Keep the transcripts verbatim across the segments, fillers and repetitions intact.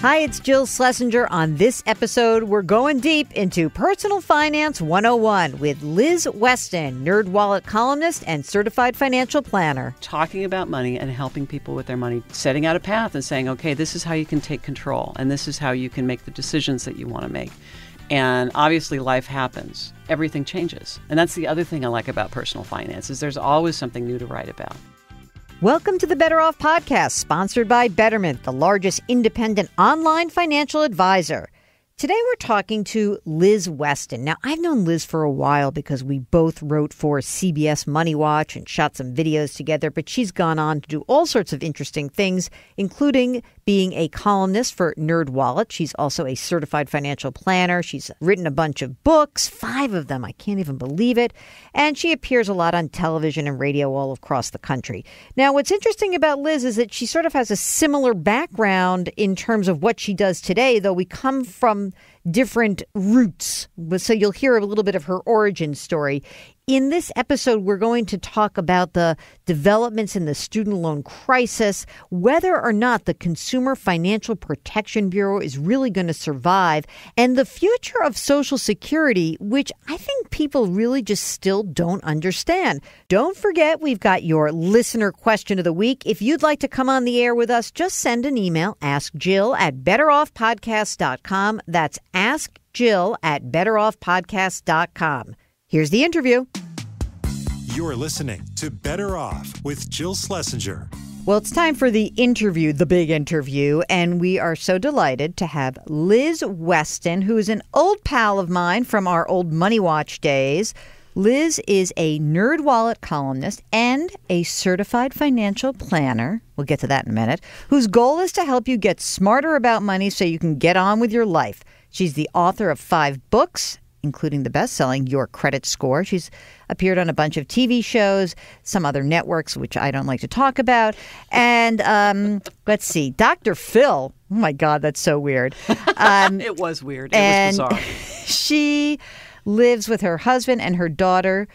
Hi, it's Jill Schlesinger. On this episode, we're going deep into Personal Finance one oh one with Liz Weston, NerdWallet columnist and certified financial planner. Talking about money and helping people with their money, setting out a path and saying, okay, this is how you can take control and this is how you can make the decisions that you want to make. And obviously life happens. Everything changes. And that's the other thing I like about personal finance is there's always something new to write about. Welcome to the Better Off podcast, sponsored by Betterment, the largest independent online financial advisor. Today we're talking to Liz Weston. Now, I've known Liz for a while because we both wrote for C B S Money Watch and shot some videos together, but she's gone on to do all sorts of interesting things, including being a columnist for NerdWallet. She's also a certified financial planner. She's written a bunch of books, five of them. I can't even believe it. And she appears a lot on television and radio all across the country. Now, what's interesting about Liz is that she sort of has a similar background in terms of what she does today, though we come from different roots. So you'll hear a little bit of her origin story. In this episode, we're going to talk about the developments in the student loan crisis, whether or not the Consumer Financial Protection Bureau is really going to survive, and the future of Social Security, which I think people really just still don't understand. Don't forget, we've got your listener question of the week. If you'd like to come on the air with us, just send an email, ask jill at better off podcast dot com. That's ask jill at better off podcast dot com. Here's the interview. You're listening to Better Off with Jill Schlesinger. Well, it's time for the interview, the big interview, and we are so delighted to have Liz Weston, who is an old pal of mine from our old Money Watch days. Liz is a NerdWallet columnist and a certified financial planner. We'll get to that in a minute, whose goal is to help you get smarter about money so you can get on with your life. She's the author of five books, including the best-selling Your Credit Score. She's appeared on a bunch of T V shows, some other networks, which I don't like to talk about. And um, let's see, Doctor Phil. Oh, my God, that's so weird. Um, it was weird. It and was bizarre. She lives with her husband and her daughter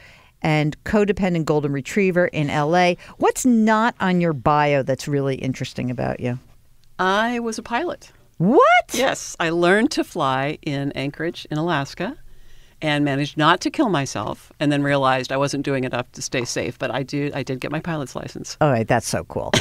and codependent golden retriever in L A What's not on your bio that's really interesting about you? I was a pilot. What? Yes. I learned to fly in Anchorage in Alaska. And managed not to kill myself, and then realized I wasn't doing enough to stay safe. But I do, I did get my pilot's license. All right, that's so cool.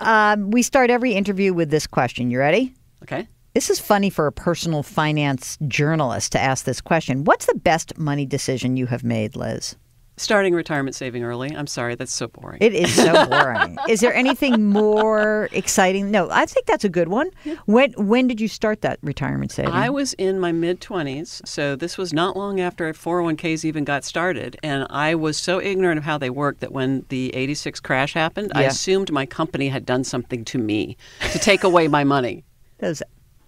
um, we start every interview with this question. You ready? Okay. This is funny for a personal finance journalist to ask this question. What's the best money decision you have made, Liz? Starting retirement saving early. I'm sorry, that's so boring. It is so boring. Is there anything more exciting? No, I think that's a good one. Yeah. When when did you start that retirement saving? I was in my mid twenties, so this was not long after four oh one Ks even got started. And I was so ignorant of how they worked that when the eighty-six crash happened, yeah. I assumed my company had done something to me to take away my money. Those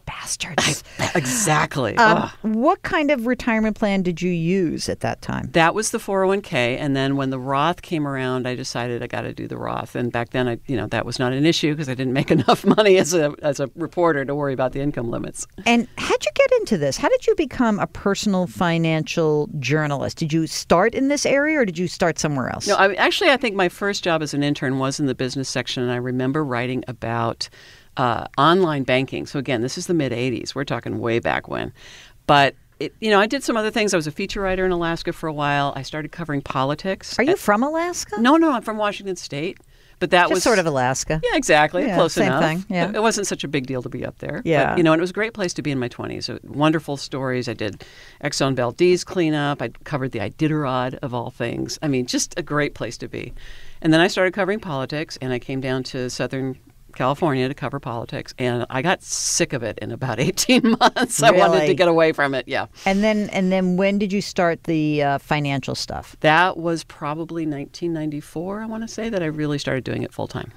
bastards. Exactly. Um, what kind of retirement plan did you use at that time? That was the four oh one K, and then when the Roth came around, I decided I got to do the Roth. And back then, I, you know, that was not an issue because I didn't make enough money as a as a reporter to worry about the income limits. And how'd you get into this? How did you become a personal financial journalist? Did you start in this area, or did you start somewhere else? No, I, actually, I think my first job as an intern was in the business section, and I remember writing about Uh, online banking. So again, this is the mid eighties. We're talking way back when. But, it, you know, I did some other things. I was a feature writer in Alaska for a while. I started covering politics. Are you at, from Alaska? No, no, I'm from Washington State. But that Just was sort of Alaska. Yeah, exactly. Yeah, close same enough. Thing. Yeah. It, it wasn't such a big deal to be up there. Yeah. But, you know, and it was a great place to be in my twenties. Wonderful stories. I did Exxon Valdez cleanup. I covered the Iditarod of all things. I mean, just a great place to be. And then I started covering politics, and I came down to Southern California to cover politics, and I got sick of it in about eighteen months. Really? I wanted to get away from it, yeah. And then and then when did you start the uh, financial stuff? That was probably nineteen ninety-four, I want to say, that I really started doing it full-time.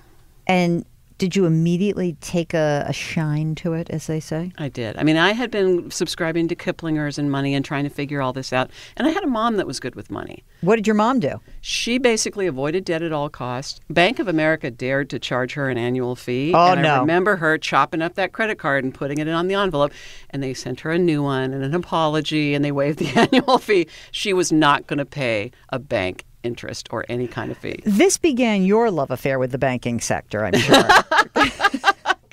And did you immediately take a, a shine to it, as they say? I did. I mean, I had been subscribing to Kiplinger's and money and trying to figure all this out. And I had a mom that was good with money. What did your mom do? She basically avoided debt at all costs. Bank of America dared to charge her an annual fee. Oh, and no. I remember her chopping up that credit card and putting it on the envelope. And they sent her a new one and an apology, and they waived the annual fee. She was not going to pay a bank interest or any kind of fee. This began your love affair with the banking sector, I'm sure.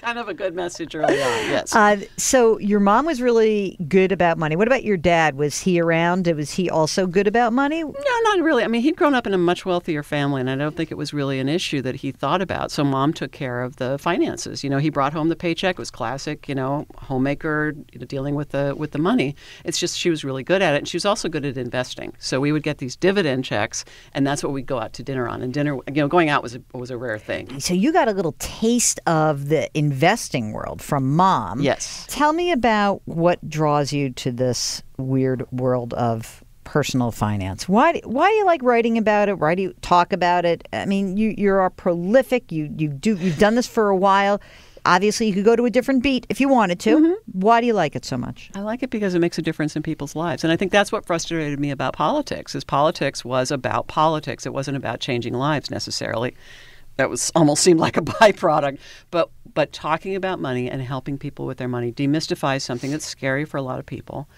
kind of a good message early on, yes. Uh, so your mom was really good about money. What about your dad? Was he around? Was he also good about money? No, not really. I mean, he'd grown up in a much wealthier family, and I don't think it was really an issue that he thought about. So mom took care of the finances. You know, he brought home the paycheck. It was classic, you know, homemaker, you know, dealing with the, with the money. It's just she was really good at it, and she was also good at investing. So we would get these dividend checks, and that's what we'd go out to dinner on. And dinner, you know, going out was a, was a rare thing. So you got a little taste of the investing world from mom. Yes. Tell me about what draws you to this weird world of personal finance. Why why do you like writing about it? Why do you talk about it? I mean, you you are prolific. You you do you've done this for a while. Obviously, you could go to a different beat if you wanted to. Mm-hmm. Why do you like it so much? I like it because it makes a difference in people's lives. And I think that's what frustrated me about politics, is politics was about politics. It wasn't about changing lives necessarily. That was almost seemed like a byproduct. But but talking about money and helping people with their money demystifies something that's scary for a lot of people.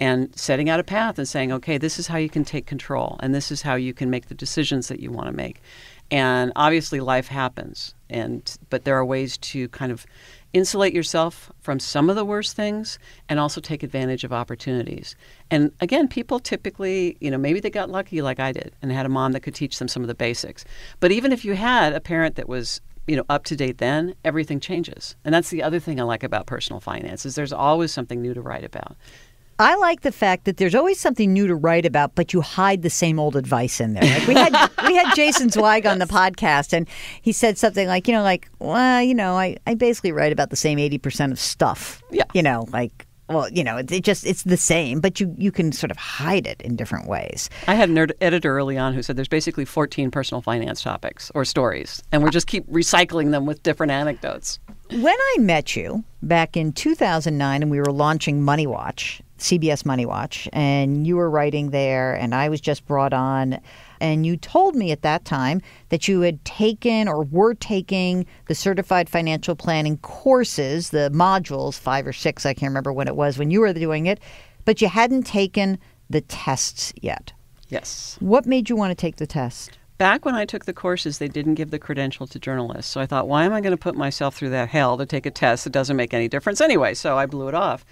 And setting out a path and saying, okay, this is how you can take control. And this is how you can make the decisions that you want to make. And obviously life happens, and but there are ways to kind of insulate yourself from some of the worst things and also take advantage of opportunities. And again, people typically, you know, maybe they got lucky like I did and had a mom that could teach them some of the basics. But even if you had a parent that was, you know, up to date then, everything changes. And that's the other thing I like about personal finance, is there's always something new to write about. I like the fact that there's always something new to write about, but you hide the same old advice in there. Like we had we had Jason Zweig on the podcast, and he said something like, you know, like, well, you know, I, I basically write about the same eighty percent of stuff. Yeah. You know, like, well, you know, it, it just it's the same, but you, you can sort of hide it in different ways. I had an editor early on who said there's basically fourteen personal finance topics or stories, and we just keep recycling them with different anecdotes. When I met you back in two thousand nine and we were launching Money Watch, C B S Money Watch, and you were writing there, and I was just brought on, and you told me at that time that you had taken or were taking the certified financial planning courses, the modules, five or six, I can't remember when it was when you were doing it, but you hadn't taken the tests yet. Yes. What made you want to take the test? Back when I took the courses, they didn't give the credential to journalists. So I thought, why am I going to put myself through that hell to take a test that doesn't make any difference anyway? So I blew it off.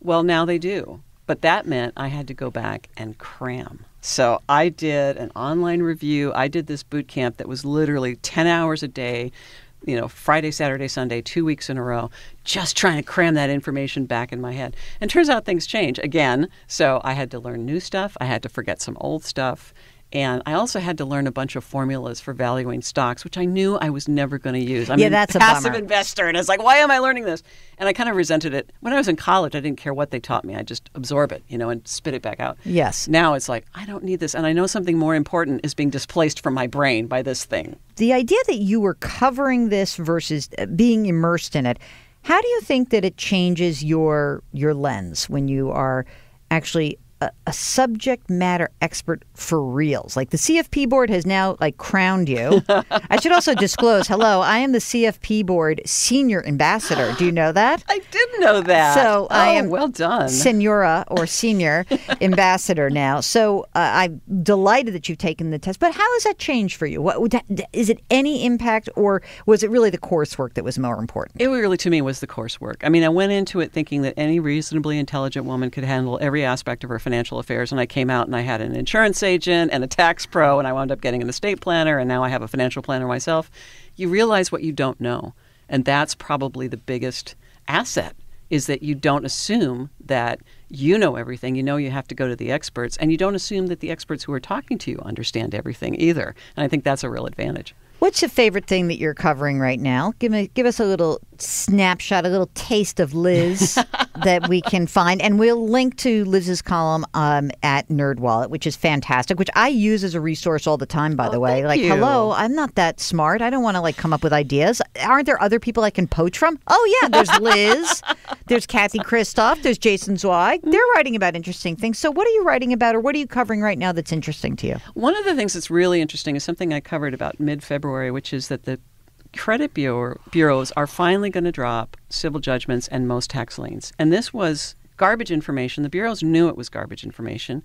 Well, now they do. But that meant I had to go back and cram. So I did an online review. I did this boot camp that was literally ten hours a day, you know, Friday, Saturday, Sunday, two weeks in a row, just trying to cram that information back in my head. And turns out things change again. So I had to learn new stuff. I had to forget some old stuff. And I also had to learn a bunch of formulas for valuing stocks, which I knew I was never going to use. I'm yeah, that's a passive bummer. Investor, and I was like, why am I learning this? And I kind of resented it. When I was in college, I didn't care what they taught me. I just absorb it, you know, and spit it back out. Yes. Now it's like, I don't need this. And I know something more important is being displaced from my brain by this thing. The idea that you were covering this versus being immersed in it, how do you think that it changes your, your lens when you are actually A, a subject matter expert for reals? Like the C F P board has now like crowned you. I should also disclose, hello, I am the C F P board senior ambassador. Do you know that? I did know that. So oh, I am well done, senora or senior ambassador now. So uh, I'm delighted that you've taken the test. But how has that changed for you? What is it? Any impact, or was it really the coursework that was more important? It really, to me, was the coursework. I mean, I went into it thinking that any reasonably intelligent woman could handle every aspect of her financial affairs, and I came out and I had an insurance agent and a tax pro, and I wound up getting an estate planner, and now I have a financial planner myself. You realize what you don't know, and that's probably the biggest asset, is that you don't assume that you know everything. You know you have to go to the experts, and you don't assume that the experts who are talking to you understand everything either, and I think that's a real advantage. What's your favorite thing that you're covering right now? Give me, give us a little snapshot, a little taste of Liz that we can find. And we'll link to Liz's column um, at NerdWallet, which is fantastic, which I use as a resource all the time, by oh, the way. Like, you. Hello, I'm not that smart. I don't want to, like, come up with ideas. Aren't there other people I can poach from? Oh, yeah, there's Liz. There's Kathy Kristoff. There's Jason Zweig. They're writing about interesting things. So what are you writing about, or what are you covering right now that's interesting to you? One of the things that's really interesting is something I covered about mid-February, which is that the credit bureau, bureaus are finally going to drop civil judgments and most tax liens. And this was garbage information. The bureaus knew it was garbage information.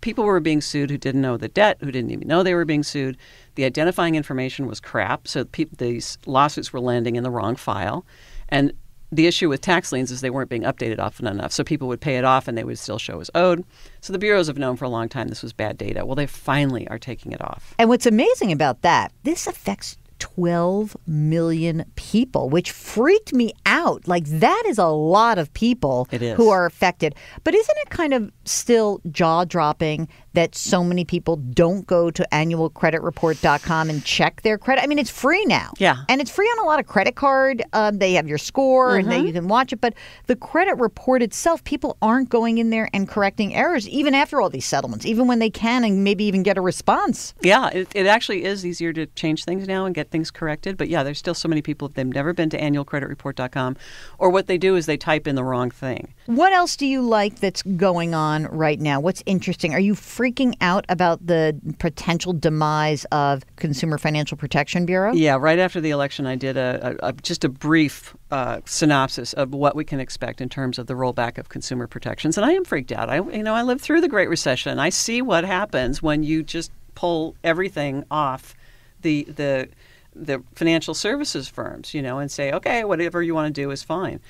People were being sued who didn't know the debt, who didn't even know they were being sued. The identifying information was crap, so pe- these lawsuits were landing in the wrong file. And the issue with tax liens is they weren't being updated often enough. So people would pay it off and they would still show as owed. So the bureaus have known for a long time this was bad data. Well, they finally are taking it off. And what's amazing about that, this affects twelve million people, which freaked me out. Like, that is a lot of people who are affected. But isn't it kind of still jaw-dropping that so many people don't go to annual credit report dot com and check their credit? I mean, it's free now. Yeah. And it's free on a lot of credit card. Um, they have your score, mm-hmm. and they, you can watch it. But the credit report itself, people aren't going in there and correcting errors, even after all these settlements, even when they can and maybe even get a response. Yeah, it, it actually is easier to change things now and get things corrected. But yeah, there's still so many people, if they've never been to annual credit report dot com, or what they do is they type in the wrong thing. What else do you like that's going on right now? What's interesting? Are you freaking out about the potential demise of Consumer Financial Protection Bureau? Yeah, right after the election, I did a, a, a just a brief uh, synopsis of what we can expect in terms of the rollback of consumer protections. And I am freaked out. I, you know, I lived through the Great Recession. I see what happens when you just pull everything off the the the financial services firms, you know, and say, okay, whatever you want to do is fine.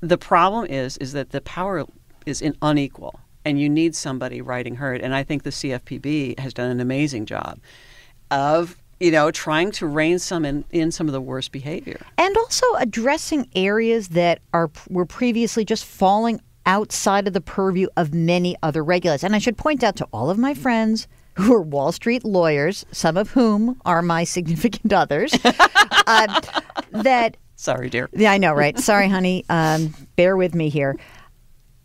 The problem is, is that the power is in unequal, and you need somebody riding herd. And I think the C F P B has done an amazing job of, you know, trying to rein some in, in some of the worst behavior, and also addressing areas that are were previously just falling outside of the purview of many other regulators. And I should point out to all of my friends who are Wall Street lawyers, some of whom are my significant others, uh, that... Sorry, dear. Yeah, I know, right? Sorry, honey. Um, bear with me here.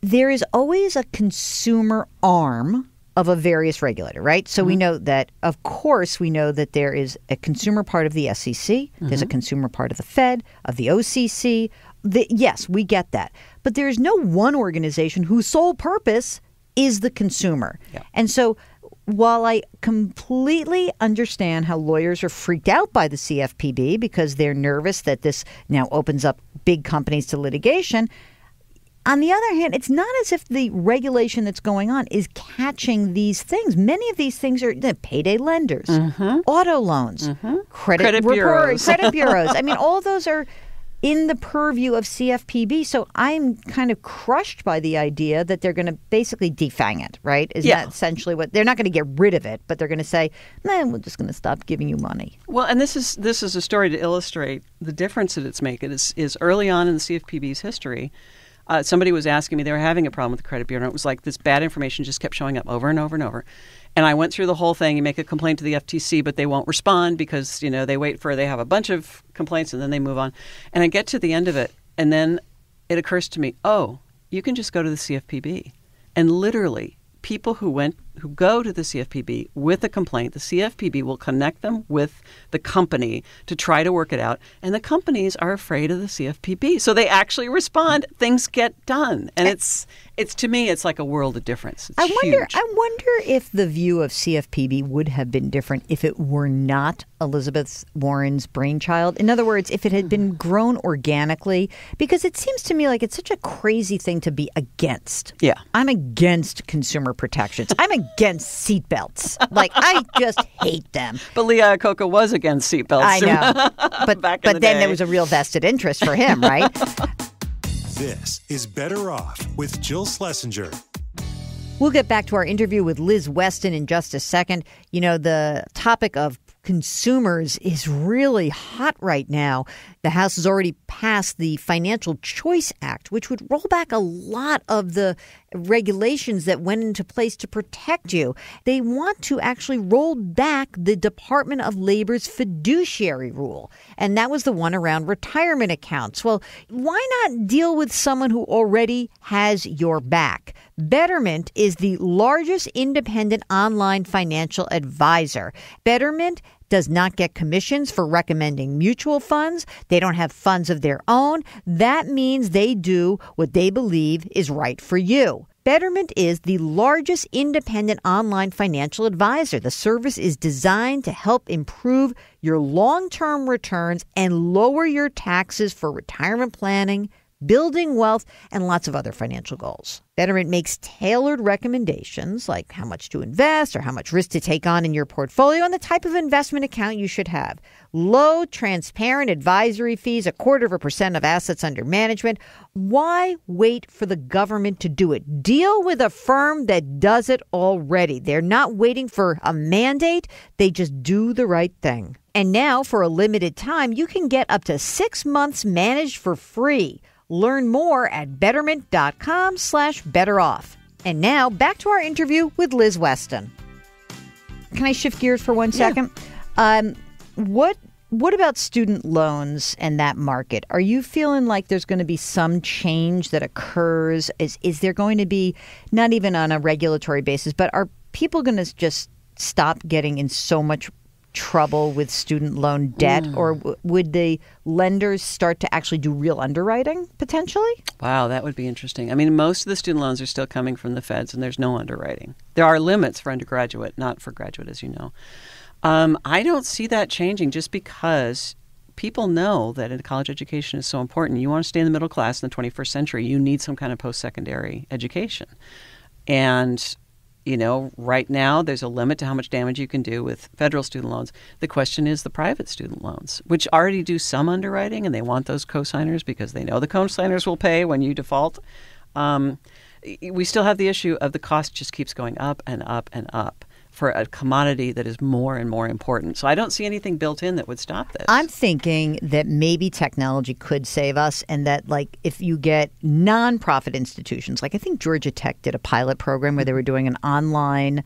There is always a consumer arm of a various regulator, right? So mm-hmm. we know that, of course, we know that there is a consumer part of the S E C. Mm-hmm. There's a consumer part of the Fed, of the O C C. The, yes, we get that. But there is no one organization whose sole purpose is the consumer. Yeah. And so... while I completely understand how lawyers are freaked out by the C F P B because they're nervous that this now opens up big companies to litigation, on the other hand, it's not as if the regulation that's going on is catching these things. Many of these things are the payday lenders, mm-hmm. auto loans, mm-hmm. credit, credit report, bureaus. Credit bureaus. I mean, all those are in the purview of C F P B. So I'm kind of crushed by the idea that they're going to basically defang it, right? Is yeah. that essentially what they're not going to get rid of it, but they're going to say, man, we're just going to stop giving you money. Well, and this is this is a story to illustrate the difference that it's making. It's, is early on in the C F P B's history, uh, somebody was asking me, they were having a problem with the credit bureau, and it was like this bad information just kept showing up over and over and over. And I went through the whole thing. You make a complaint to the F T C, but they won't respond because, you know, they wait for, they have a bunch of complaints and then they move on. And I get to the end of it, and then it occurs to me, oh, you can just go to the C F P B. And literally, people who went, who go to the C F P B with a complaint, the C F P B will connect them with the company to try to work it out. And the companies are afraid of the C F P B. So they actually respond. Things get done. And it's, it's to me, it's like a world of difference. It's I wonder, huge. I wonder if the view of C F P B would have been different if it were not Elizabeth Warren's brainchild. In other words, if it had been grown organically, because it seems to me like it's such a crazy thing to be against. Yeah. I'm against consumer protections. I'm against against seatbelts. Like, I just hate them. But Lee Iacocca was against seatbelts. I know. But, Back but the then day. There was a real vested interest for him, right? This is Better Off with Jill Schlesinger. We'll get back to our interview with Liz Weston in just a second. You know, the topic of consumers is really hot right now. The House has already passed the Financial Choice Act, which would roll back a lot of the regulations that went into place to protect you. They want to actually roll back the Department of Labor's fiduciary rule, and that was the one around retirement accounts. Well, why not deal with someone who already has your back? Betterment is the largest independent online financial advisor. Betterment does not get commissions for recommending mutual funds. They don't have funds of their own. That means they do what they believe is right for you. Betterment is the largest independent online financial advisor. The service is designed to help improve your long-term returns and lower your taxes for retirement planning, building wealth, and lots of other financial goals. Betterment makes tailored recommendations like how much to invest or how much risk to take on in your portfolio and the type of investment account you should have. Low, transparent advisory fees, a quarter of a percent of assets under management. Why wait for the government to do it? Deal with a firm that does it already. They're not waiting for a mandate. They just do the right thing. And now, for a limited time, you can get up to six months managed for free. Learn more at betterment.com slash better off. And now back to our interview with Liz Weston. Can I shift gears for one second? Yeah. Um, what what about student loans and that market? Are you feeling like there's going to be some change that occurs? Is, is there going to be, not even on a regulatory basis, but are people going to just stop getting in so much trouble with student loan debt, mm. or w- would the lenders start to actually do real underwriting potentially? Wow, that would be interesting. I mean, most of the student loans are still coming from the feds, and there's no underwriting. There are limits for undergraduate, not for graduate, as you know. Um, I don't see that changing just because people know that a college education is so important. You want to stay in the middle class in the twenty-first century, you need some kind of post-secondary education. And you know, right now there's a limit to how much damage you can do with federal student loans. The question is the private student loans, which already do some underwriting, and they want those cosigners because they know the cosigners will pay when you default. Um, we still have the issue of the cost just keeps going up and up and up for a commodity that is more and more important. So I don't see anything built in that would stop this. I'm thinking that maybe technology could save us, and that, like, if you get nonprofit institutions, like I think Georgia Tech did a pilot program where they were doing an online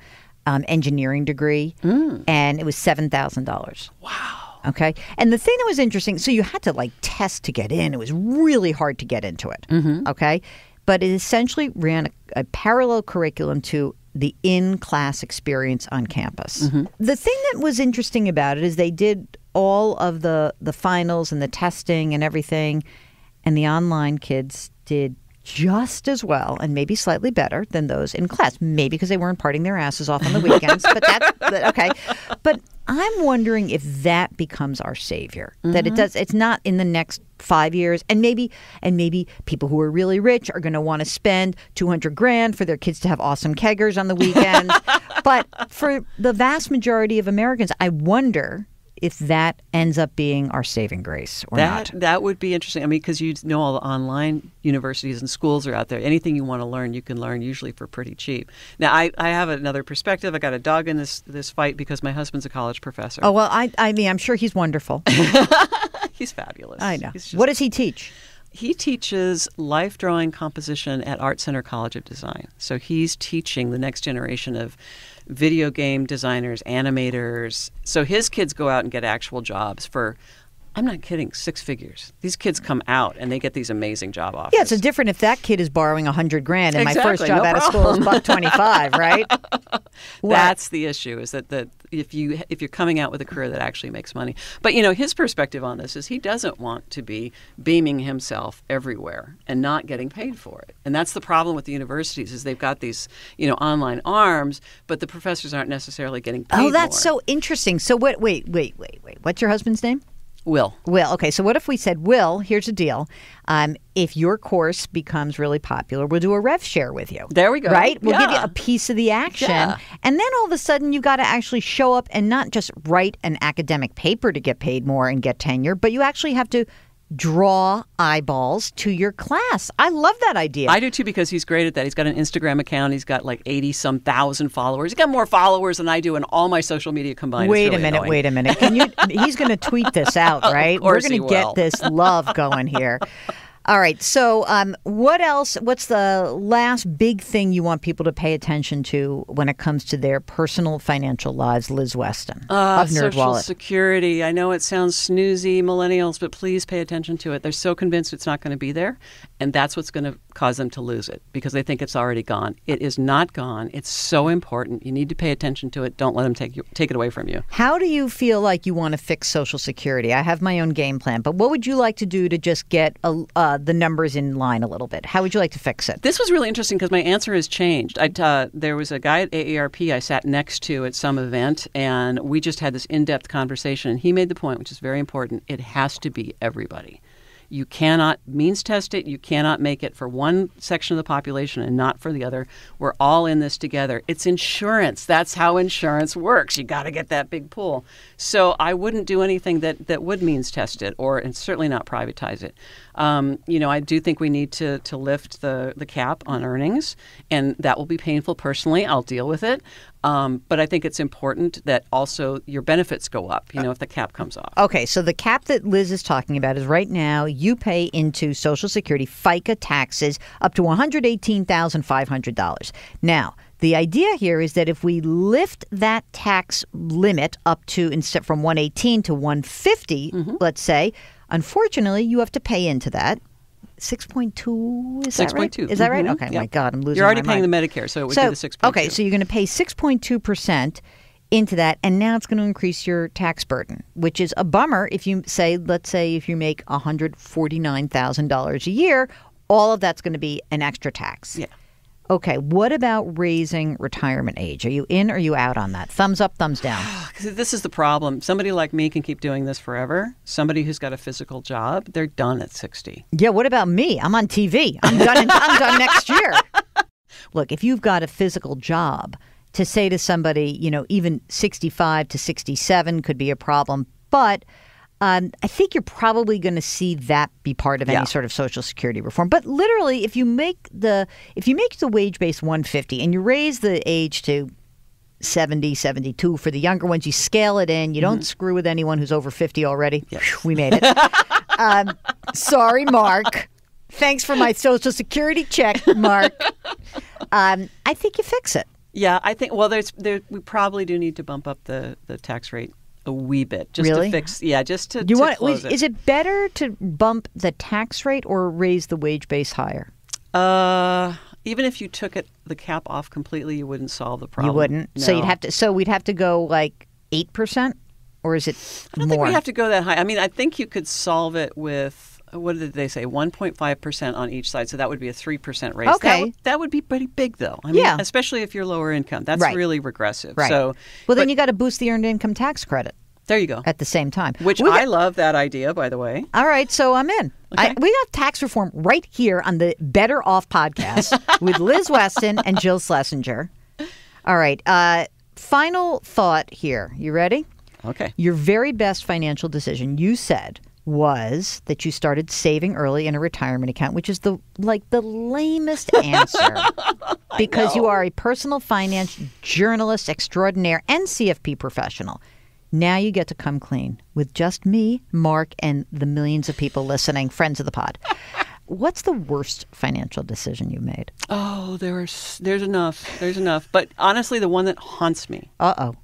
um, engineering degree, mm. and it was seven thousand dollars. Wow. Okay. And the thing that was interesting, so you had to, like, test to get in. It was really hard to get into it. Mm-hmm. Okay. But it essentially ran a, a parallel curriculum to the in-class experience on campus. Mm-hmm. The thing that was interesting about it is they did all of the, the finals and the testing and everything, and the online kids did just as well and maybe slightly better than those in class, maybe because they weren't parting their asses off on the weekends, but that's but, okay. But I'm wondering if that becomes our savior, mm-hmm. that it does. It's not in the next five years. And maybe and maybe people who are really rich are going to want to spend two hundred grand for their kids to have awesome keggers on the weekends. But for the vast majority of Americans, I wonder if that ends up being our saving grace or that, not. That would be interesting. I mean, because you know all the online universities and schools are out there. Anything you want to learn, you can learn usually for pretty cheap. Now, I, I have another perspective. I got a dog in this this fight because my husband's a college professor. Oh, well, I, I mean, I'm sure he's wonderful. He's fabulous. I know. Just, what does he teach? He teaches life drawing composition at Art Center College of Design. So he's teaching the next generation of video game designers, animators. So his kids go out and get actual jobs for, I'm not kidding, six figures. These kids come out and they get these amazing job offers. Yeah, it's different if that kid is borrowing one hundred grand and exactly, my first job no out of school is buck twenty-five, right? That's the issue, is that the, if, you, if you're coming out with a career that actually makes money. But, you know, his perspective on this is he doesn't want to be beaming himself everywhere and not getting paid for it. And that's the problem with the universities, is they've got these, you know, online arms, but the professors aren't necessarily getting paid. Oh, that's more. So interesting. So what, wait, wait, wait, wait. What's your husband's name? Will. Will. Okay. So what if we said, Will, here's the deal. Um, if your course becomes really popular, we'll do a rev share with you. There we go. Right? We'll yeah. give you a piece of the action. Yeah. And then all of a sudden, you got to actually show up and not just write an academic paper to get paid more and get tenure, but you actually have to draw eyeballs to your class. I love that idea. I do too, because he's great at that. He's got an Instagram account. He's got like eighty some thousand followers. He's got more followers than I do in all my social media combined. Wait really a minute, annoying. wait a minute. Can you, he's going to tweet this out, right? We're going to get this love going here. All right. So um, what else? What's the last big thing you want people to pay attention to when it comes to their personal financial lives? Liz Weston uh, of NerdWallet. Social Security. I know it sounds snoozy, millennials, but please pay attention to it. They're so convinced it's not going to be there, and that's what's going to cause them to lose it, because they think it's already gone. It is not gone. It's so important. You need to pay attention to it. Don't let them take you, take it away from you. How do you feel like you want to fix Social Security? I have my own game plan, but what would you like to do to just get a uh, the numbers in line a little bit? How would you like to fix it? This was really interesting because my answer has changed. I, uh, there was a guy at A A R P I sat next to at some event, and we just had this in-depth conversation. And he made the point, which is very important, it has to be everybody. You cannot means test it. You cannot make it for one section of the population and not for the other. We're all in this together. It's insurance. That's how insurance works. You got to get that big pool. So I wouldn't do anything that, that would means test it, or and certainly not privatize it. Um, you know, I do think we need to, to lift the, the cap on earnings, and that will be painful personally. I'll deal with it. Um, but I think it's important that also your benefits go up, you know, if the cap comes off. Okay, so the cap that Liz is talking about is right now you pay into Social Security FICA taxes up to one hundred eighteen thousand five hundred dollars. Now, the idea here is that if we lift that tax limit up to, instead from one eighteen to one fifty, mm-hmm. let's say, unfortunately, you have to pay into that. six point two, is that right? six point two. Is that right? Mm-hmm. Okay, yep. My God, I'm losing my mind. You're already my paying mind. the Medicare, so it would so, be the six point two. Okay, so you're going to pay six point two percent into that, and now it's going to increase your tax burden, which is a bummer if you say, let's say if you make one hundred forty-nine thousand dollars a year, all of that's going to be an extra tax. Yeah. Okay, what about raising retirement age? Are you in or are you out on that? Thumbs up, thumbs down. This is the problem. Somebody like me can keep doing this forever. Somebody who's got a physical job, they're done at sixty. Yeah, what about me? I'm on T V. I'm done, in, I'm done next year. Look, if you've got a physical job, to say to somebody, you know, even sixty-five to sixty-seven could be a problem, but... Um, I think you're probably going to see that be part of any yeah. sort of Social Security reform. But literally, if you make the if you make the wage base one fifty and you raise the age to seventy, seventy-two for the younger ones, you scale it in. You mm-hmm. don't screw with anyone who's over fifty already. Yes. Whew, we made it. um, sorry, Mark. Thanks for my Social Security check, Mark. Um, I think you fix it. Yeah, I think. Well, there's there, we probably do need to bump up the the tax rate. A wee bit, just really? to fix, yeah, just to, you to want, close it. Is it better to bump the tax rate or raise the wage base higher? Uh, even if you took it the cap off completely, you wouldn't solve the problem. You wouldn't. No. So you'd have to. So we'd have to go like eight percent, or is it? I don't more? think we have to go that high. I mean, I think you could solve it with. What did they say? one point five percent on each side. So that would be a three percent raise. Okay. That would, that would be pretty big, though. I mean, yeah. Especially if you're lower income. That's right. really regressive. Right. So, well, then but, you got to boost the earned income tax credit. There you go. At the same time. Which we I got, love that idea, by the way. All right. So I'm in. Okay. I, we got tax reform right here on the Better Off podcast with Liz Weston and Jill Schlesinger. All right. Uh, final thought here. You ready? Okay. Your very best financial decision, you said, was that you started saving early in a retirement account, which is the like the lamest answer because you are a personal finance journalist extraordinaire and C F P professional. Now you get to come clean with just me, Mark, and the millions of people listening, friends of the pod. What's the worst financial decision you made? Oh, there's there's enough. There's enough. But honestly, the one that haunts me. Uh-oh.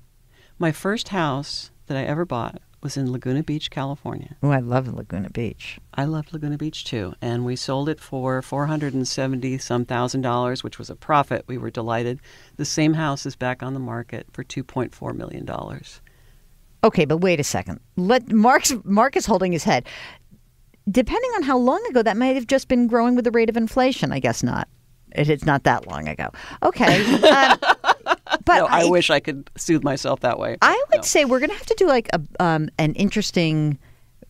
My first house that I ever bought was in Laguna Beach, California. Oh, I love Laguna Beach. I love Laguna Beach, too. And we sold it for four hundred seventy some thousand dollars, which was a profit. We were delighted. The same house is back on the market for two point four million dollars. Okay, but wait a second. Let Mark's, Mark is holding his head. Depending on how long ago, that might have just been growing with the rate of inflation. I guess not. It's not that long ago. Okay. Um, but no, I, I wish I could soothe myself that way. I would no. say we're going to have to do like a, um, an interesting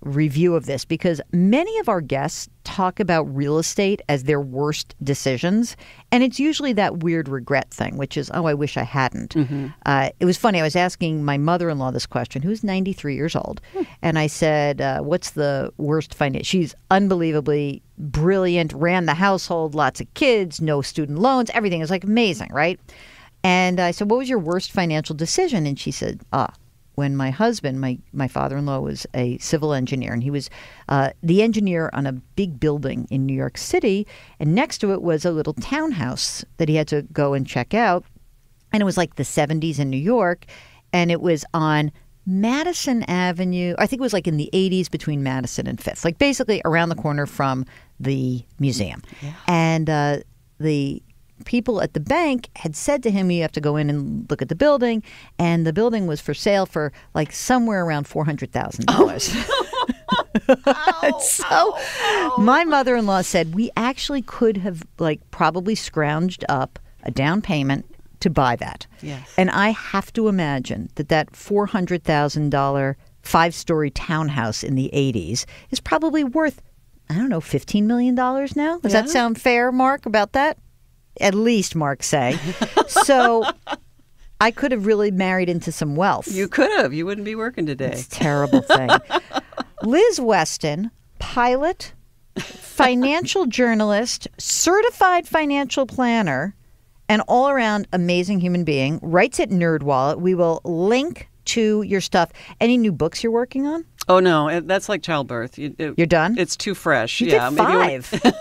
review of this because many of our guests talk about real estate as their worst decisions. And it's usually that weird regret thing, which is, oh, I wish I hadn't. Mm-hmm. Uh, it was funny. I was asking my mother-in-law this question, who's ninety-three years old. Hmm. And I said, uh, what's the worst finance? She's unbelievably brilliant, ran the household, lots of kids, no student loans, everything. It's like amazing, right? And I said, what was your worst financial decision? And she said, ah, when my husband, my, my father-in-law was a civil engineer, and he was uh, the engineer on a big building in New York City, and next to it was a little townhouse that he had to go and check out. And it was like the seventies in New York, and it was on Madison Avenue. I think it was like in the eighties between Madison and Fifth, like basically around the corner from the museum. Yeah. And uh, the people at the bank had said to him, you have to go in and look at the building. And the building was for sale for like somewhere around four hundred thousand dollars. Oh. So ow, ow. My mother-in-law said, we actually could have like probably scrounged up a down payment to buy that. Yes. And I have to imagine that that four hundred thousand dollar five-story townhouse in the eighties is probably worth I don't know, fifteen million dollars now? Does yeah. that sound fair, Mark, about that? At least, Mark say. So I could have really married into some wealth. You could have. You wouldn't be working today. It's a terrible thing. Liz Weston, pilot, financial journalist, certified financial planner, and all-around amazing human being, writes at NerdWallet. We will link to your stuff. Any new books you're working on? Oh, no. That's like childbirth. It, it, You're done? It's too fresh. You yeah, did five. Maybe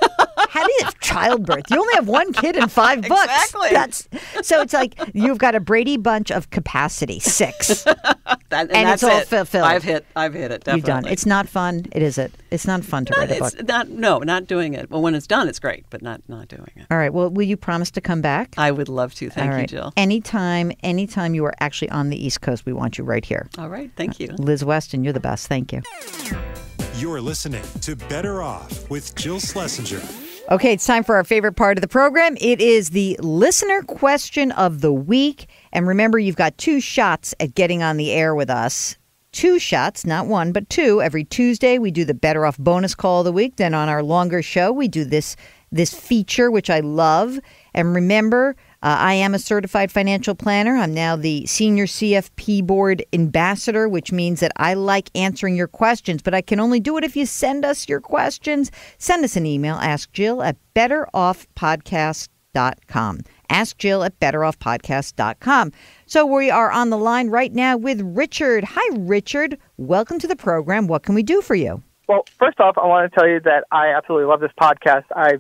How do you have childbirth? You only have one kid and five books. Exactly. That's, so it's like you've got a Brady Bunch of capacity, six. that, and, and that's it's all it. fulfilled. I've hit I've hit it, definitely. You've done. It's not fun. It is it. It's not fun to no, write a book. Not, no, not doing it. Well, when it's done, it's great, but not, not doing it. All right. Well, will you promise to come back? I would love to. Thank all you, right. Jill. Anytime, anytime you are actually on the East Coast, we want you right here. All right. Thank you. Liz Weston, you're the best. Thank Thank you. You're listening to Better Off with Jill Schlesinger. Okay, it's time for our favorite part of the program. It is the listener question of the week. And remember, you've got two shots at getting on the air with us. Two shots, not one, but two. Every Tuesday, we do the Better Off bonus call of the week. Then on our longer show, we do this, this feature, which I love. And remember, Uh, I am a certified financial planner. I'm now the senior C F P board ambassador, which means that I like answering your questions, but I can only do it if you send us your questions. Send us an email, ask Jill at better off podcast dot com. ask Jill at better off podcast dot com. So we are on the line right now with Richard. Hi, Richard. Welcome to the program. What can we do for you? Well, first off, I want to tell you that I absolutely love this podcast. I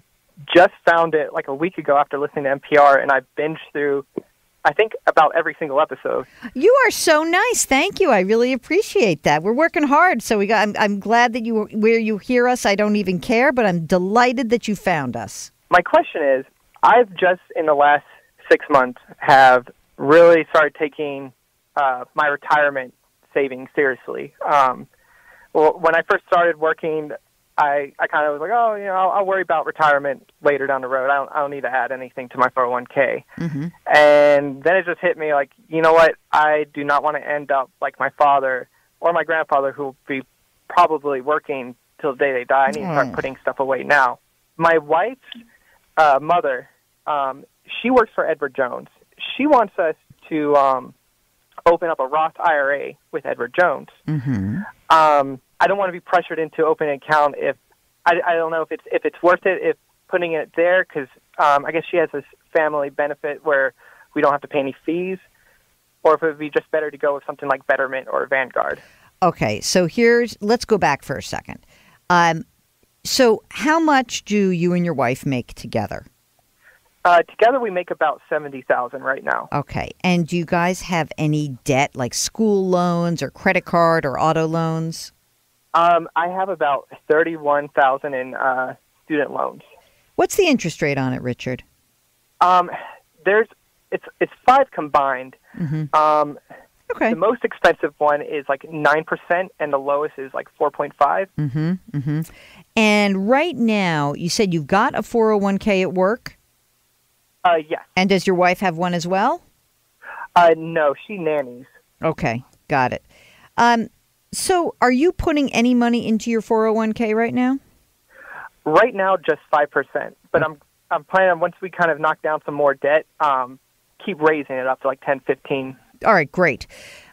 just found it like a week ago after listening to N P R, and I binged through, I think, about every single episode. You are so nice. Thank you. I really appreciate that. We're working hard, so we got. I'm, I'm glad that you where you hear us. I don't even care, but I'm delighted that you found us. My question is, I've just in the last six months have really started taking uh, my retirement savings seriously. Um, well, when I first started working, I, I kind of was like, oh, you know, I'll, I'll worry about retirement later down the road. I don't, I don't need to add anything to my four oh one k. Mm-hmm. And then it just hit me like, you know what? I do not want to end up like my father or my grandfather, who will be probably working till the day they die. I need mm. to start putting stuff away now. My wife's uh, mother, um, she works for Edward Jones. She wants us to um, open up a Roth I R A with Edward Jones. Mm-hmm. Um I don't want to be pressured into opening an account if I, I don't know if it's if it's worth it if putting it there, because um, I guess she has this family benefit where we don't have to pay any fees, or if it would be just better to go with something like Betterment or Vanguard. Okay, so here's let's go back for a second. Um, so how much do you and your wife make together? Uh, together we make about seventy thousand dollars right now. Okay, and do you guys have any debt like school loans or credit card or auto loans? Um, I have about thirty-one thousand in uh, student loans. What's the interest rate on it, Richard? Um, there's it's it's five combined. Mm-hmm. Um, okay. The most expensive one is like nine percent, and the lowest is like four point five. Mm-hmm. Mm-hmm. And right now, you said you've got a four hundred one k at work. Uh, yes. And does your wife have one as well? Uh, no, she nannies. Okay, got it. Um. So are you putting any money into your four oh one k right now? Right now, just five percent. But I'm I'm planning on once we kind of knock down some more debt, um, keep raising it up to like ten, fifteen. All right, great.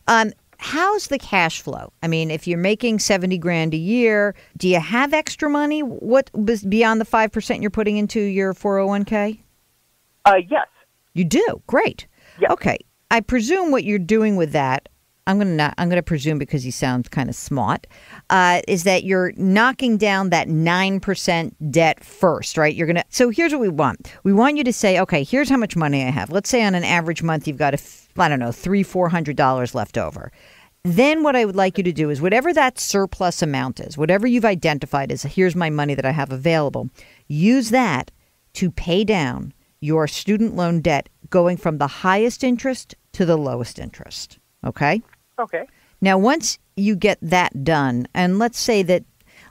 Um, how's the cash flow? I mean, if you're making seventy grand a year, do you have extra money? What beyond the five percent you're putting into your four oh one k? Uh, yes. You do? Great. Yes. Okay. I presume what you're doing with that, I'm going to not, I'm going to presume because you sound kind of smart, uh, is that you're knocking down that nine percent debt first, right? You're going to. So here's what we want. We want you to say, okay, here's how much money I have. Let's say on an average month, you've got, a, I don't know, three hundred, four hundred dollars left over. Then what I would like you to do is whatever that surplus amount is, whatever you've identified as here's my money that I have available, use that to pay down your student loan debt going from the highest interest to the lowest interest. Okay? Okay. Now, once you get that done, and let's say that,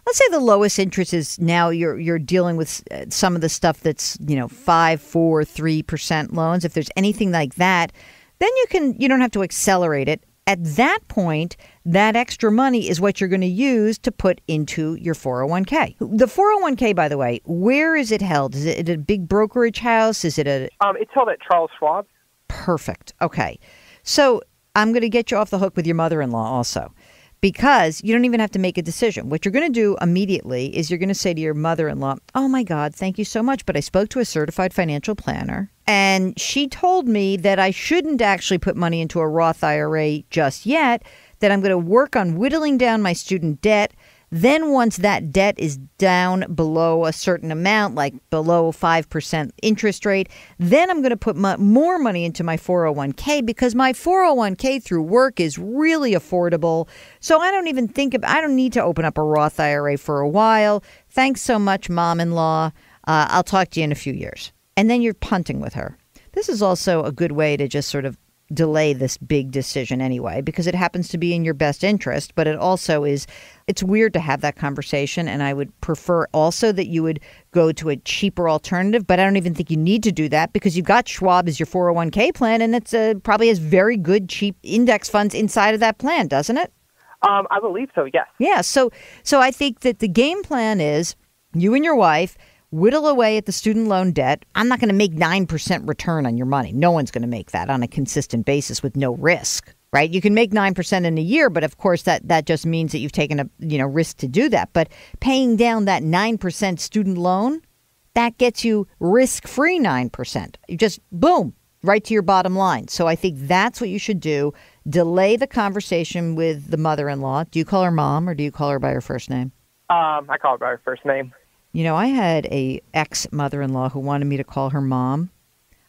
let's say the lowest interest is now you're you're dealing with some of the stuff that's, you know, five, four, three percent loans. If there's anything like that, then you can you don't have to accelerate it. At that point, that extra money is what you're going to use to put into your four oh one k. The four oh one k, by the way, where is it held? Is it at a big brokerage house? Is it a... Um, it's held at Charles Schwab. Perfect. Okay. So I'm going to get you off the hook with your mother-in-law also, because you don't even have to make a decision. What you're going to do immediately is you're going to say to your mother-in-law, oh, my God, thank you so much, but I spoke to a certified financial planner, and she told me that I shouldn't actually put money into a Roth I R A just yet, that I'm going to work on whittling down my student debt. Then once that debt is down below a certain amount, like below five percent interest rate, then I'm going to put my, more money into my four oh one k, because my four oh one k through work is really affordable. So I don't even think of, I don't need to open up a Roth I R A for a while. Thanks so much, mom-in-law. Uh, I'll talk to you in a few years. And then you're punting with her. This is also a good way to just sort of delay this big decision anyway, because it happens to be in your best interest, but it also is, it's weird to have that conversation, and I would prefer also that you would go to a cheaper alternative, but I don't even think you need to do that, because you've got Schwab as your four oh one k plan, and it's a, probably has very good cheap index funds inside of that plan, doesn't it? Um, I believe so, yes. Yeah, so, so I think that the game plan is you and your wife whittle away at the student loan debt. I'm not going to make nine percent return on your money. No one's going to make that on a consistent basis with no risk, right? You can make nine percent in a year, but of course that, that just means that you've taken a you know risk to do that. But paying down that nine percent student loan, that gets you risk-free nine percent. You just, boom, right to your bottom line. So I think that's what you should do. Delay the conversation with the mother-in-law. Do you call her mom, or do you call her by her first name? Um, I call her by her first name. You know, I had a ex-mother-in-law who wanted me to call her mom.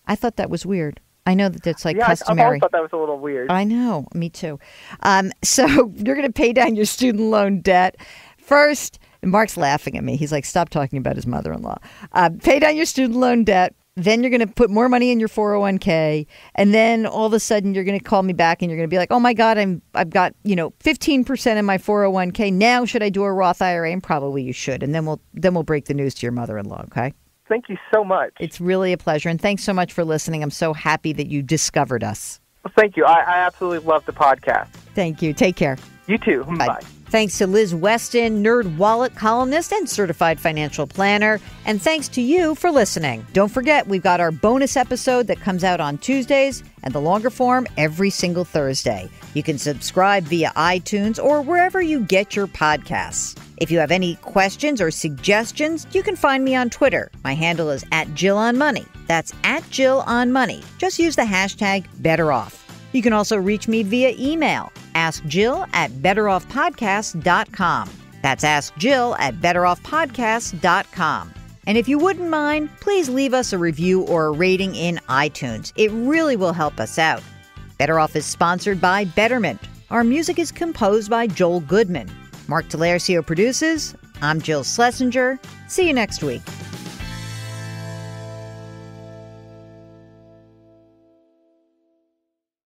I thought that was weird. I know that that's like yeah, customary. I thought that was a little weird. I know. Me too. Um, so you're going to pay down your student loan debt first. And Mark's laughing at me. He's like, stop talking about his mother-in-law. Uh, pay down your student loan debt. Then you're going to put more money in your four oh one k. And then all of a sudden you're going to call me back and you're going to be like, oh, my God, I'm, I've got, you know, fifteen percent in my four oh one k. Now should I do a Roth I R A? And probably you should. And then we'll then we'll break the news to your mother-in-law. OK, thank you so much. It's really a pleasure. And thanks so much for listening. I'm so happy that you discovered us. Well, thank you. I, I absolutely love the podcast. Thank you. Take care. You too. Bye. Bye. Thanks to Liz Weston, NerdWallet columnist and certified financial planner. And thanks to you for listening. Don't forget, we've got our bonus episode that comes out on Tuesdays and the longer form every single Thursday. You can subscribe via iTunes or wherever you get your podcasts. If you have any questions or suggestions, you can find me on Twitter. My handle is at Jill on Money. That's at Jill on Money. Just use the hashtag Better Off. You can also reach me via email, askjill at better off podcast dot com. That's askjill at better off podcast dot com. And if you wouldn't mind, please leave us a review or a rating in iTunes. It really will help us out. Better Off is sponsored by Betterment. Our music is composed by Joel Goodman. Mark D'Alercio produces. I'm Jill Schlesinger. See you next week.